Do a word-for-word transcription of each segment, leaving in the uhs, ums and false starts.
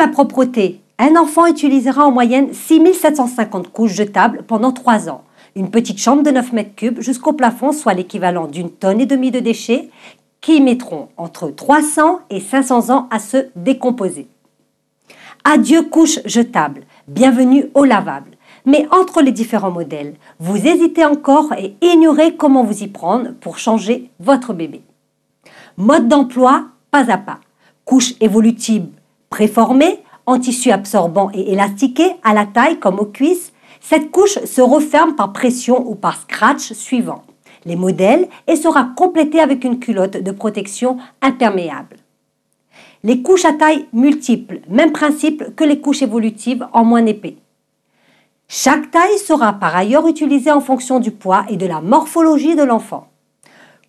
la propreté. Un enfant utilisera en moyenne six mille sept cent cinquante couches jetables pendant trois ans. Une petite chambre de neuf mètres cubes jusqu'au plafond, soit l'équivalent d'une tonne et demie de déchets, qui mettront entre trois cents et cinq cents ans à se décomposer. Adieu couches jetables, bienvenue au lavable. Mais entre les différents modèles, vous hésitez encore et ignorez comment vous y prendre pour changer votre bébé. Mode d'emploi pas à pas. Couche évolutive préformée, en tissu absorbant et élastiqué, à la taille comme aux cuisses. Cette couche se referme par pression ou par scratch suivant les modèles et sera complétée avec une culotte de protection imperméable. Les couches à taille multiple, même principe que les couches évolutives en moins épais. Chaque taille sera par ailleurs utilisée en fonction du poids et de la morphologie de l'enfant.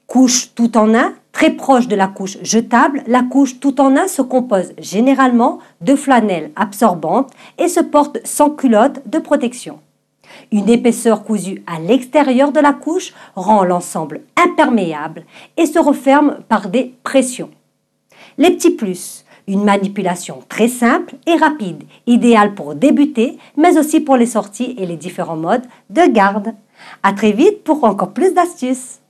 Couche tout en un, très proche de la couche jetable, la couche tout en un se compose généralement de flanelle absorbante et se porte sans culotte de protection. Une épaisseur cousue à l'extérieur de la couche rend l'ensemble imperméable et se referme par des pressions. Les petits plus. Une manipulation très simple et rapide, idéale pour débuter, mais aussi pour les sorties et les différents modes de garde. À très vite pour encore plus d'astuces.